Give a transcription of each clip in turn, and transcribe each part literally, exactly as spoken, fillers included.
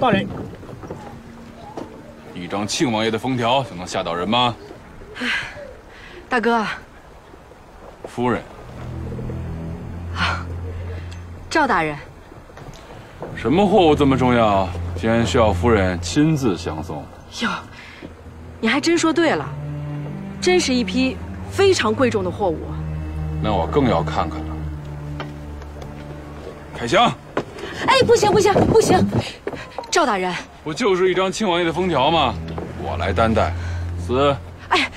大人，一张庆王爷的封条就能吓倒人吗？哎，大哥。夫人。啊，赵大人。什么货物这么重要，竟然需要夫人亲自相送？哟，你还真说对了，真是一批非常贵重的货物。那我更要看看了。开箱。 哎，不行不行不行，赵大人，不就是一张庆王爷的封条吗？我来担待。此，哎，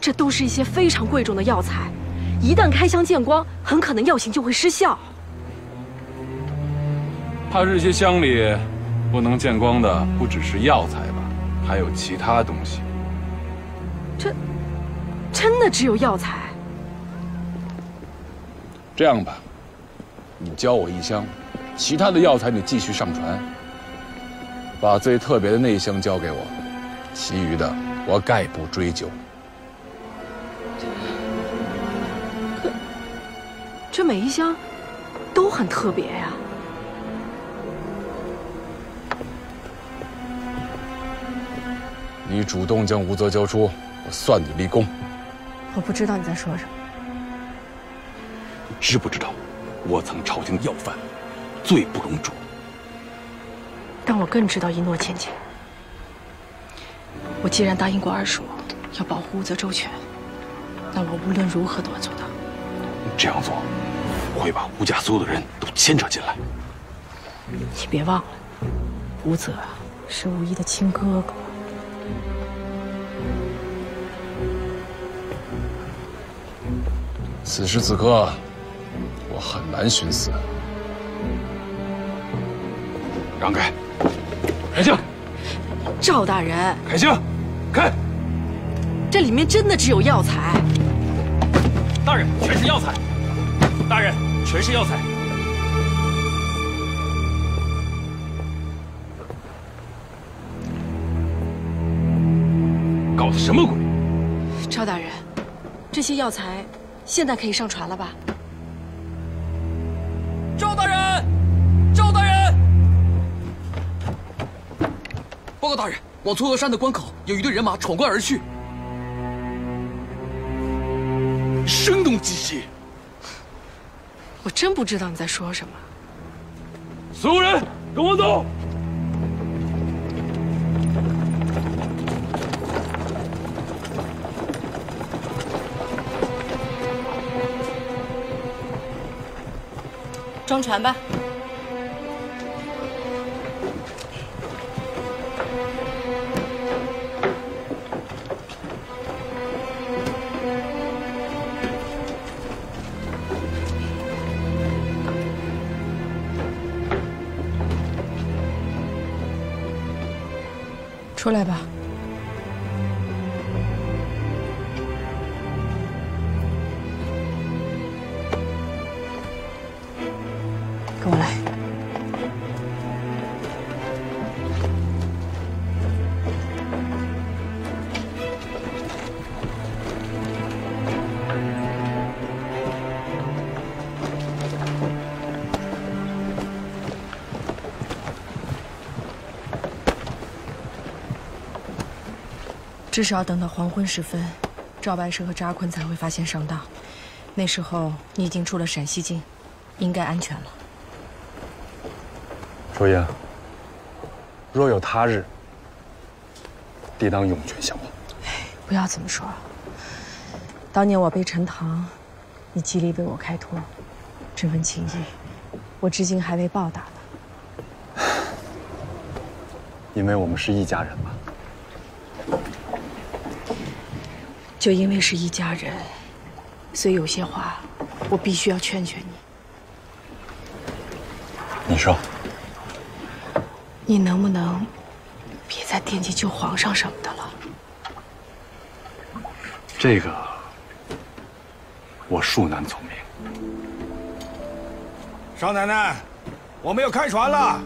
这都是一些非常贵重的药材，一旦开箱见光，很可能药性就会失效。怕这些箱里不能见光的，不只是药材吧，还有其他东西。这真的只有药材？这样吧，你教我一箱。 其他的药材你继续上传，把最特别的那一箱交给我，其余的我概不追究。可这每一箱都很特别呀、啊。 你主动将吴泽交出，我算你立功。我不知道你在说什么。知不知道，我曾朝廷的要犯。 罪不容诛。但我更知道一诺千金。我既然答应过二叔要保护乌泽周全，那我无论如何都要做到。这样做，我会把吴家所有的人都牵扯进来。你别忘了，吴泽是吴一的亲哥哥。此时此刻，我很难寻死。 让开！开箱！赵大人，开箱！开！这里面真的只有药材。大人，全是药材！大人，全是药材！搞的什么鬼？赵大人，这些药材现在可以上传了吧？赵大人！ 报告大人，往嵯峨山的关口有一队人马闯关而去，声东击西。我真不知道你在说什么。所有人跟我走。装船吧。 出来吧，跟我来。至少等到黄昏时分，赵白蛇和扎坤才会发现上当。那时候你已经出了陕西境，应该安全了。卓英，若有他日，定当涌泉相报。不要这么说。当年我被陈塘，你极力为我开脱，这份情谊，我至今还未报答呢。因为我们是一家人吧。 就因为是一家人，所以有些话我必须要劝劝你。你说，你能不能别再惦记救皇上什么的了？这个我恕难从命。少奶奶，我们要开船了。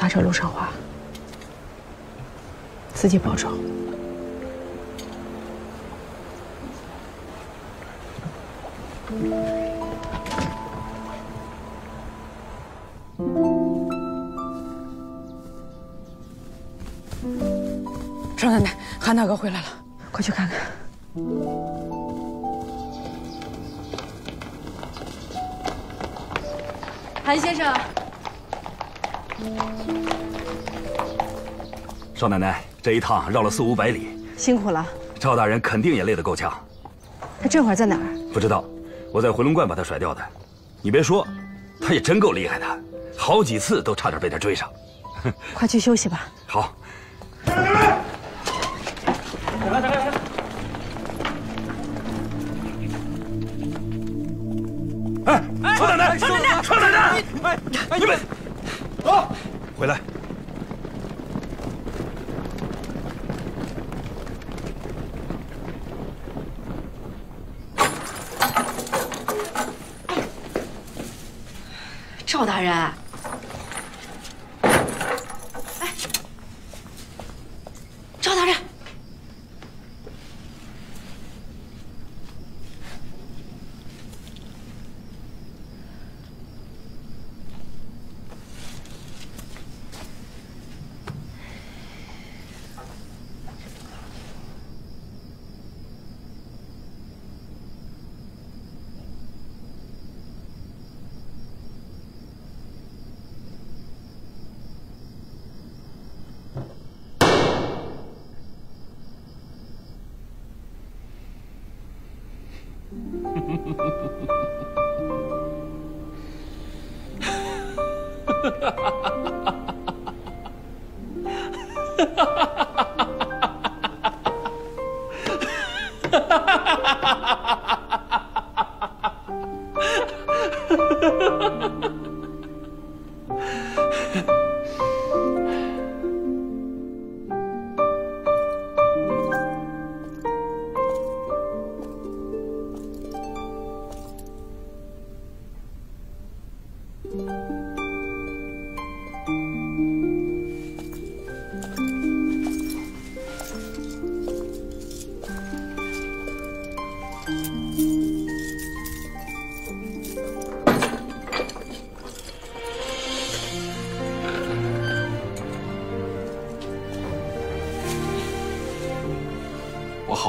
拉着陆少华。 自己保重。少奶奶，韩大哥回来了，快去看看。韩先生，少奶奶，这一趟绕了四五百里，辛苦了。赵大人肯定也累得够呛。他这会儿在哪儿？不知道，我在回龙观把他甩掉的。你别说，他也真够厉害的，好几次都差点被他追上。快去休息吧。好。 来来来，来来来！哎，少奶奶，少奶奶，少奶奶！哎哎，你们走，回来。赵大人。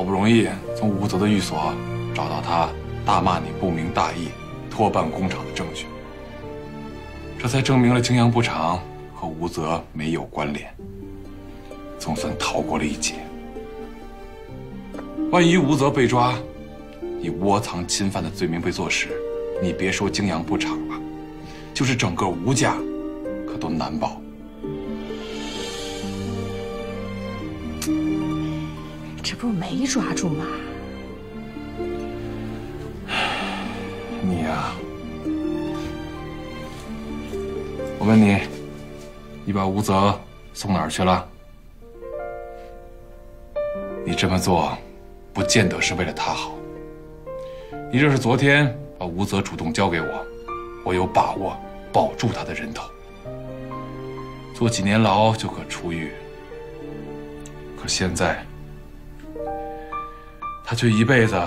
容易从吴泽的寓所找到他大骂你不明大义、拖办工厂的证据，这才证明了泾阳布厂和吴泽没有关联，总算逃过了一劫。万一吴泽被抓，以窝藏侵犯的罪名被坐实，你别说泾阳布厂了，就是整个吴家，可都难保。 这不是没抓住吗？你呀、啊，我问你，你把吴泽送哪儿去了？你这么做，不见得是为了他好。你这是昨天把吴泽主动交给我，我有把握保住他的人头，坐几年牢就可出狱。可现在。 他却一辈子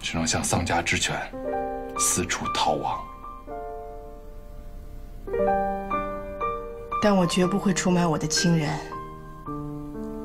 只能向丧家之犬四处逃亡，但我绝不会出卖我的亲人。